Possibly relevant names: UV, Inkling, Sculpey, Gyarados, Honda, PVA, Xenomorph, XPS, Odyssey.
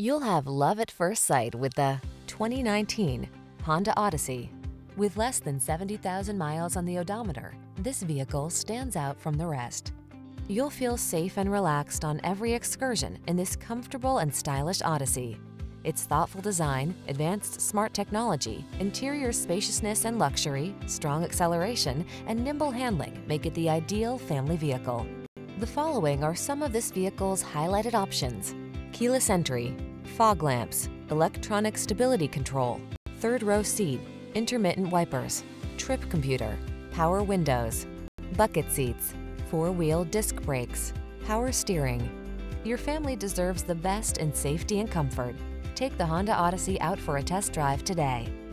You'll have love at first sight with the 2019 Honda Odyssey. With less than 70,000 miles on the odometer, this vehicle stands out from the rest. You'll feel safe and relaxed on every excursion in this comfortable and stylish Odyssey. Its thoughtful design, advanced smart technology, interior spaciousness and luxury, strong acceleration, and nimble handling make it the ideal family vehicle. The following are some of this vehicle's highlighted options: keyless entry, fog lamps, electronic stability control, third row seat, intermittent wipers, trip computer, power windows, bucket seats, four-wheel disc brakes, power steering. Your family deserves the best in safety and comfort. Take the Honda Odyssey out for a test drive today.